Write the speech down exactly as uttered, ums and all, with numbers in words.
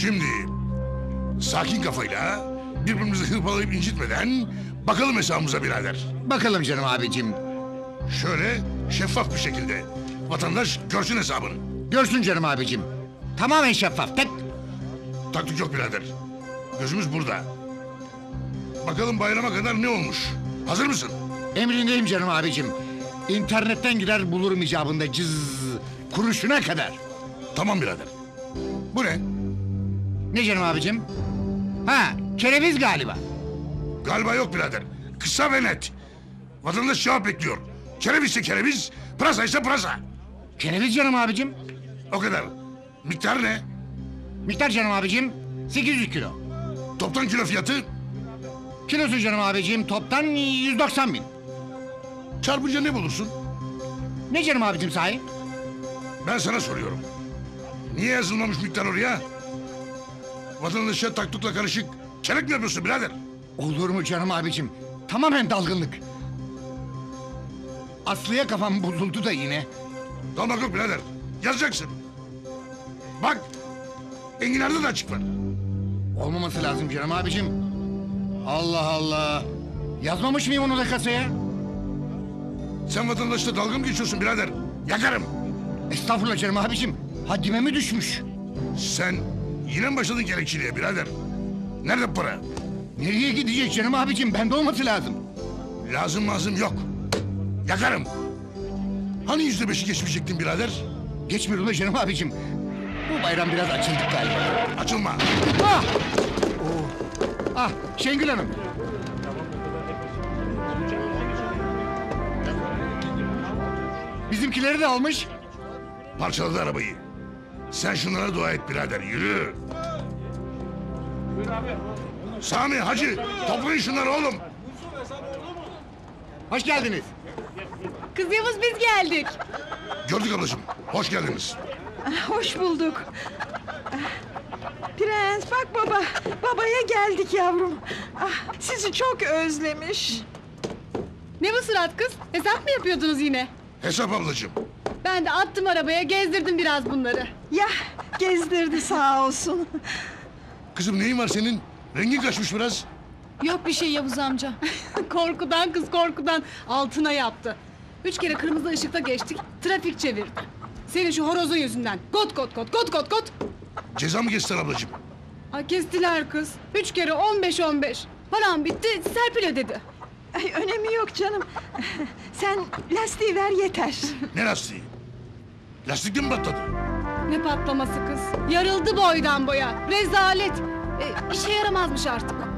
Şimdi sakin kafayla birbirimizi hırpalayıp incitmeden bakalım hesabımıza birader. Bakalım canım abicim. Şöyle şeffaf bir şekilde vatandaş görsün hesabını. Görsün canım abicim. Tamamen şeffaf. Tek... Taktik yok birader. Gözümüz burada. Bakalım bayrama kadar ne olmuş? Hazır mısın? Emrindeyim canım abicim. İnternetten girer bulurum icabında cız kuruşuna kadar. Tamam birader. Bu ne? Ne canım abicim? Ha, kereviz galiba. Galiba yok birader. Kısa ve net. Vatandaş cevap bekliyor. Kerevizse kereviz, pırasa ise pırasa. Kereviz canım abicim. O kadar. Miktar ne? Miktar canım abicim sekiz yüz kilo. Toptan kilo fiyatı? Kilosu canım abicim toptan yüz doksan bin. Çarpınca ne bulursun? Ne canım abicim sahi? Ben sana soruyorum. Niye yazılmamış miktar oraya? Vatandaşa taktukla karışık çelik mi yapıyorsun birader? Olur mu canım abicim? Tamamen dalgınlık. Aslı'ya kafam bozuldu da yine. Dalmak yok birader. Yazacaksın. Bak. Enginar'da da açık var. Olmaması lazım canım abicim. Allah Allah. Yazmamış mıyım onu da kasaya? Sen vatandaşla dalga mı geçiyorsun birader? Yakarım. Estağfurullah canım abicim. Haddime mi düşmüş? Sen yine mi başladın gerekçiliğe birader? Nerede para? Nereye gidecek canım abicim? Bende olması lazım. Lazım lazım yok. Yakarım. Hani yüzde beşi geçmeyecektin birader? Geçmiyor ulan canım abicim. Bu bayram biraz açıldık galiba. Açılma. Ah! Oo. Ah Şengül Hanım. Bizimkileri de almış. Parçaladı arabayı. Sen şunlara dua et birader, yürü. Sami, Hacı, toplayın şunları oğlum. Hoş geldiniz. Kız Yavuz, biz geldik. Gördük ablacığım, hoş geldiniz. Hoş bulduk. Prens, bak baba, babaya geldik yavrum. Sizi çok özlemiş. Ne bu surat kız, hesap mı yapıyordunuz yine? Hesap ablacığım. Ben de attım arabaya, gezdirdim biraz bunları. Ya, gezdirdi sağ olsun. Kızım neyin var senin? Rengin kaçmış biraz. Yok bir şey Yavuz amca. Korkudan kız korkudan altına yaptı. Üç kere kırmızı ışıkta geçtik, trafik çevirdi. Senin şu horozun yüzünden. Kot kot kot kot kot kot. Ceza mı kestiler ablacığım? Ay kestiler kız. Üç kere on beş on beş. Param bitti, Serpil ödedi. Ay önemi yok canım. Sen lastiği ver yeter. Ne lastiği? Lastikte mi patladı? Ne patlaması kız? Yarıldı boydan boya. Rezalet. E, işe yaramazmış artık.